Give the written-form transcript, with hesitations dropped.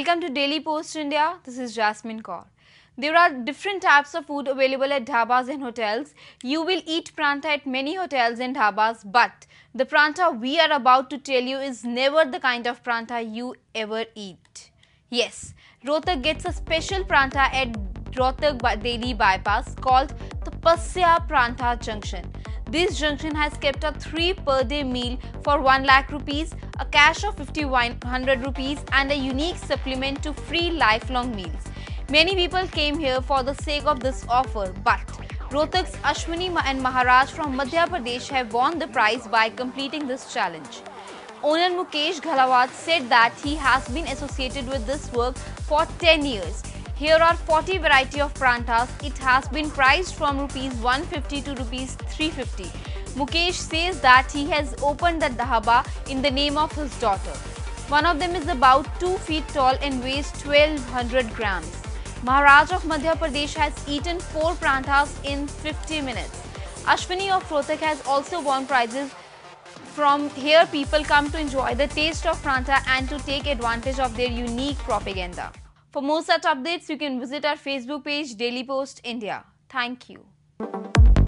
Welcome to Daily Post India. This is Jasmine Kaur. There are different types of food available at dhabas and hotels. You will eat parantha at many hotels and dhabas, but the parantha we are about to tell you is never the kind of parantha you ever eat. Yes, Rohtak gets a special parantha at Rohtak Badli Bypass called Tapassya Parantha Junction. This junction has kept a 3 per day meal for 1 lakh rupees, a cash of 5100 rupees and a unique supplement to free lifelong meals. Many people came here for the sake of this offer, but Rohtak's Ashwini and Maharaj from Madhya Pradesh have won the prize by completing this challenge. Owner Mukesh Ghalawat said that he has been associated with this work for 10 years. Here are 40 variety of paranthas. It has been priced from rupees 150 to rupees 350. Mukesh says that he has opened the dhaba in the name of his daughter. One of them is about 2 feet tall and weighs 1200 grams. Maharaj of Madhya Pradesh has eaten 4 paranthas in 50 minutes. Ashwini of Rohtak has also won prizes. From here, people come to enjoy the taste of parantha and to take advantage of their unique propaganda. For more such updates, you can visit our Facebook page Daily Post India. Thank you.